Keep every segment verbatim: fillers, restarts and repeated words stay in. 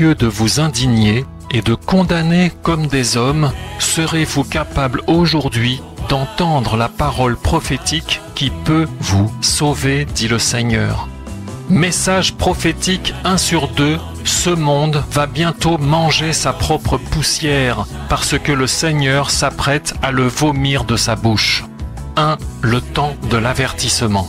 lieu de vous indigner et de condamner comme des hommes, serez-vous capable aujourd'hui d'entendre la parole prophétique qui peut vous sauver, dit le Seigneur. Message prophétique un sur deux, ce monde va bientôt manger sa propre poussière parce que le Seigneur s'apprête à le vomir de sa bouche. un. Le temps de l'avertissement.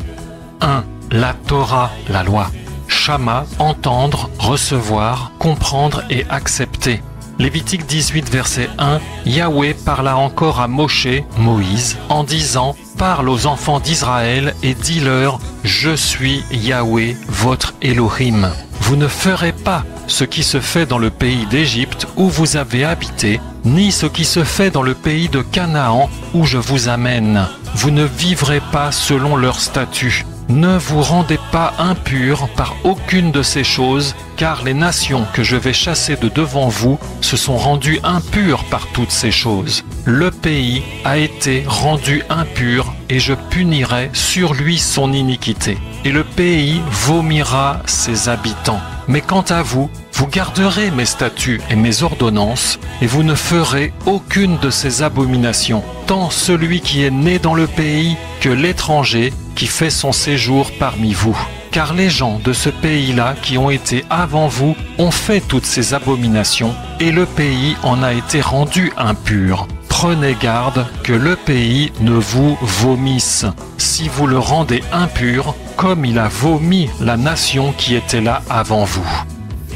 un. La Torah, la loi. Shama, entendre, recevoir, comprendre et accepter. Lévitique dix-huit, verset un, Yahweh parla encore à Moshe, Moïse, en disant « Parle aux enfants d'Israël et dis-leur « Je suis Yahweh, votre Elohim. Vous ne ferez pas ce qui se fait dans le pays d'Égypte où vous avez habité, ni ce qui se fait dans le pays de Canaan où je vous amène. Vous ne vivrez pas selon leur statut. Ne vous rendez pas impurs par aucune de ces choses, car les nations que je vais chasser de devant vous se sont rendues impures par toutes ces choses. Le pays a été rendu impur, et je punirai sur lui son iniquité. Et le pays vomira ses habitants. Mais quant à vous, vous garderez mes statuts et mes ordonnances, et vous ne ferez aucune de ces abominations, tant celui qui est né dans le pays que l'étranger qui fait son séjour parmi vous. Car les gens de ce pays-là qui ont été avant vous ont fait toutes ces abominations, et le pays en a été rendu impur. Prenez garde que le pays ne vous vomisse. Si vous le rendez impur, comme il a vomi la nation qui était là avant vous.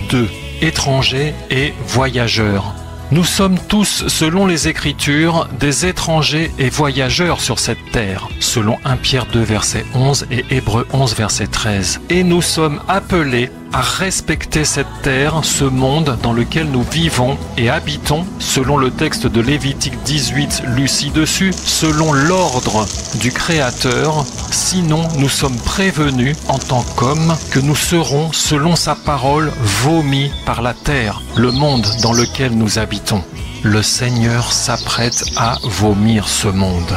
deux. Étrangers et voyageurs. Nous sommes tous, selon les Écritures, des étrangers et voyageurs sur cette terre, selon un Pierre deux, verset onze et Hébreux onze, verset treize. Et nous sommes appelés à respecter cette terre, ce monde dans lequel nous vivons et habitons, selon le texte de Lévitique dix-huit lu ci-dessus, selon l'ordre du Créateur, sinon nous sommes prévenus en tant qu'hommes que nous serons, selon sa parole, vomis par la terre, le monde dans lequel nous habitons. Le Seigneur s'apprête à vomir ce monde.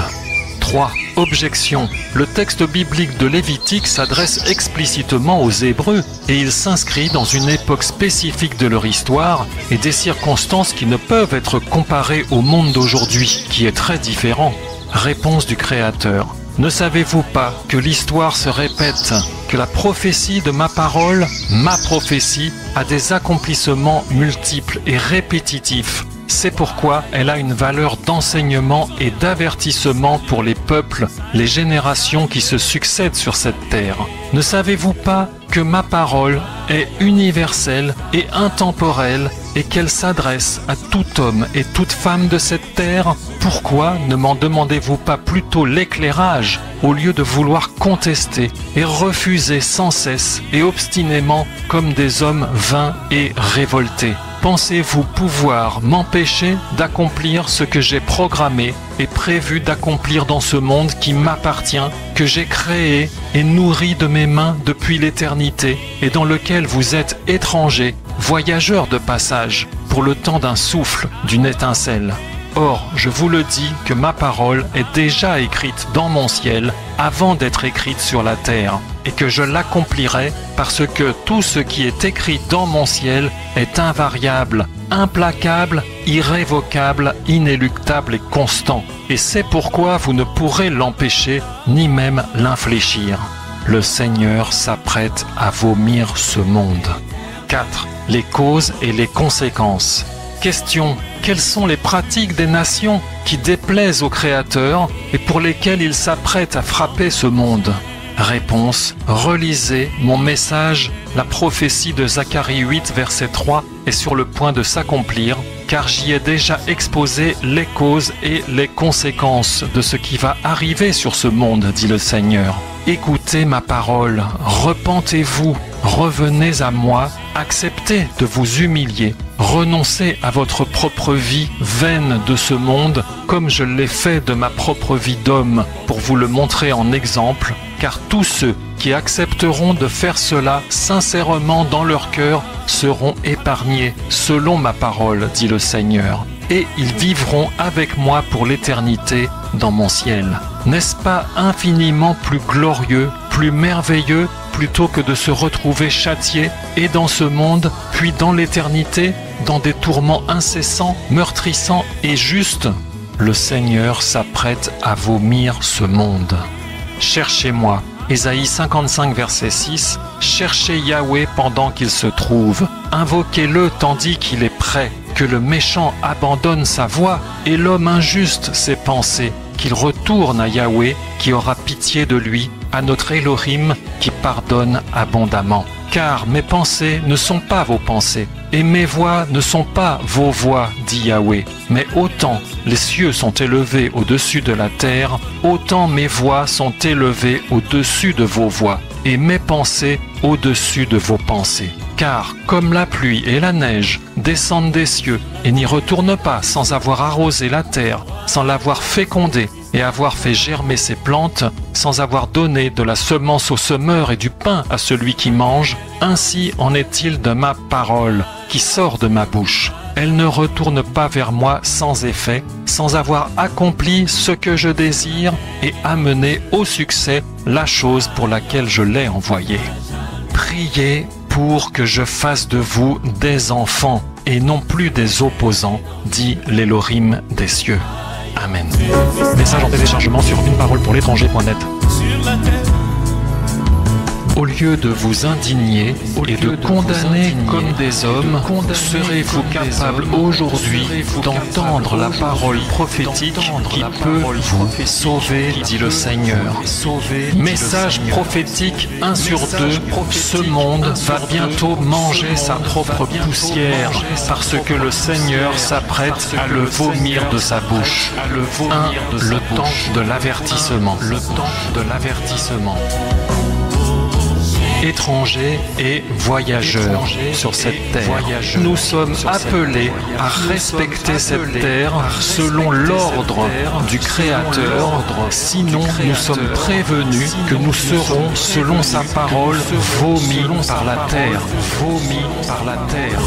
trois. Objection. Le texte biblique de Lévitique s'adresse explicitement aux Hébreux et il s'inscrit dans une époque spécifique de leur histoire et des circonstances qui ne peuvent être comparées au monde d'aujourd'hui, qui est très différent. Réponse du Créateur. Ne savez-vous pas que l'histoire se répète, que la prophétie de ma parole, ma prophétie, a des accomplissements multiples et répétitifs ? C'est pourquoi elle a une valeur d'enseignement et d'avertissement pour les peuples, les générations qui se succèdent sur cette terre. Ne savez-vous pas que ma parole est universelle et intemporelle et qu'elle s'adresse à tout homme et toute femme de cette terre? Pourquoi ne m'en demandez-vous pas plutôt l'éclairage au lieu de vouloir contester et refuser sans cesse et obstinément comme des hommes vains et révoltés ? Pensez-vous pouvoir m'empêcher d'accomplir ce que j'ai programmé et prévu d'accomplir dans ce monde qui m'appartient, que j'ai créé et nourri de mes mains depuis l'éternité, et dans lequel vous êtes étrangers, voyageurs de passage, pour le temps d'un souffle, d'une étincelle ? Or, je vous le dis que ma parole est déjà écrite dans mon ciel avant d'être écrite sur la terre, et que je l'accomplirai parce que tout ce qui est écrit dans mon ciel est invariable, implacable, irrévocable, inéluctable et constant. Et c'est pourquoi vous ne pourrez l'empêcher ni même l'infléchir. Le Seigneur s'apprête à vomir ce monde. quatre. Les causes et les conséquences. Question. Quelles sont les pratiques des nations qui déplaisent au Créateur et pour lesquelles il s'apprête à frapper ce monde? Réponse. Relisez mon message. La prophétie de Zacharie huit, verset trois est sur le point de s'accomplir, car j'y ai déjà exposé les causes et les conséquences de ce qui va arriver sur ce monde, dit le Seigneur. Écoutez ma parole, repentez-vous, revenez à moi, acceptez de vous humilier, renoncez à votre propre vie vaine de ce monde, comme je l'ai fait de ma propre vie d'homme, pour vous le montrer en exemple, car tous ceux qui accepteront de faire cela sincèrement dans leur cœur seront épargnés, selon ma parole, dit le Seigneur. Et ils vivront avec moi pour l'éternité dans mon ciel. N'est-ce pas infiniment plus glorieux, plus merveilleux, plutôt que de se retrouver châtié, et dans ce monde, puis dans l'éternité, dans des tourments incessants, meurtrissants et justes, le Seigneur s'apprête à vomir ce monde. « Cherchez-moi » Ésaïe cinquante-cinq, verset six. « Cherchez Yahweh pendant qu'il se trouve, invoquez-le tandis qu'il est prêt, que le méchant abandonne sa voie et l'homme injuste ses pensées, qu'il retourne à Yahweh qui aura pitié de lui, à notre Elohim qui pardonne abondamment. Car mes pensées ne sont pas vos pensées, et mes voix ne sont pas vos voix, dit Yahweh. Mais autant les cieux sont élevés au-dessus de la terre, autant mes voix sont élevées au-dessus de vos voix, et mes pensées au-dessus de vos pensées. Car comme la pluie et la neige descendent des cieux et n'y retournent pas sans avoir arrosé la terre, sans l'avoir fécondée, et avoir fait germer ses plantes, sans avoir donné de la semence au semeur et du pain à celui qui mange, ainsi en est-il de ma parole qui sort de ma bouche. Elle ne retourne pas vers moi sans effet, sans avoir accompli ce que je désire et amené au succès la chose pour laquelle je l'ai envoyée. Priez pour que je fasse de vous des enfants et non plus des opposants, dit l'Élohim des cieux. Amen. Message en téléchargement sur une parole pour l'étranger point net. Au lieu de vous indigner et de condamner comme des hommes, serez-vous capable aujourd'hui d'entendre la parole prophétique qui peut vous sauver, dit le Seigneur. Message prophétique un sur deux, ce monde va bientôt manger sa propre poussière parce que le Seigneur s'apprête à le vomir de sa bouche. un. Le temps de l'avertissement. Le temps de l'avertissement. Étrangers et voyageurs sur cette terre. Nous sommes appelés à respecter cette terre selon l'ordre du Créateur, sinon nous sommes prévenus que nous serons, selon sa parole, vomis par la terre. Vomis par la terre.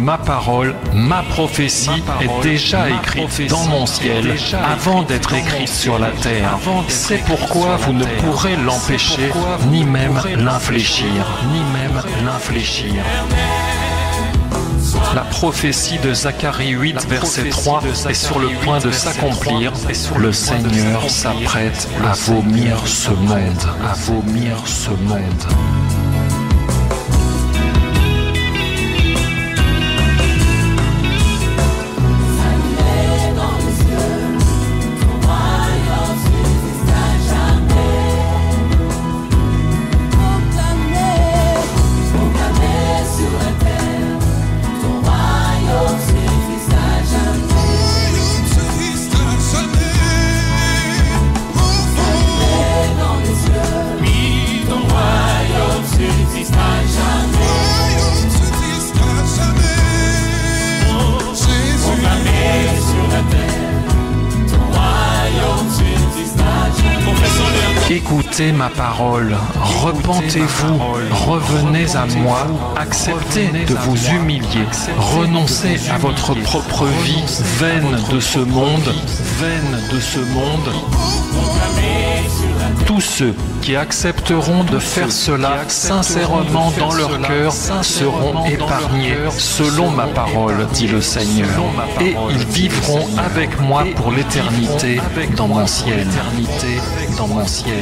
Ma parole, ma prophétie ma parole, est déjà écrite dans mon ciel avant d'être écrite sur la terre. C'est pourquoi vous ne pourrez l'empêcher ni même l'infléchir. Ni même l'infléchir. La prophétie de Zacharie huit, verset trois est sur le point de s'accomplir. Le Seigneur s'apprête à vomir ce monde. À vomir ce monde. Écoutez ma parole, repentez-vous, revenez à moi, acceptez de vous humilier, renoncez à votre propre vie, vaine de ce monde, vaine de ce monde. Tous ceux qui accepteront de faire cela sincèrement dans leur cœur seront épargnés selon ma parole, dit le Seigneur, et ils vivront avec moi pour l'éternité dans mon ciel. Dans mon ciel.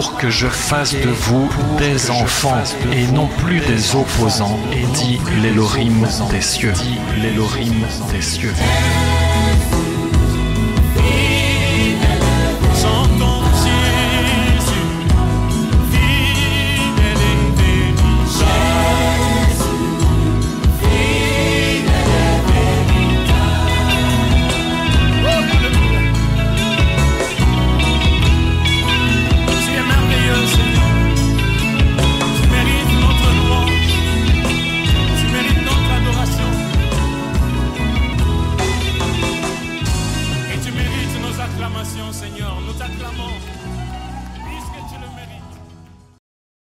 pour que je fasse de vous des enfants et non plus des opposants, dit l'Élohim des cieux.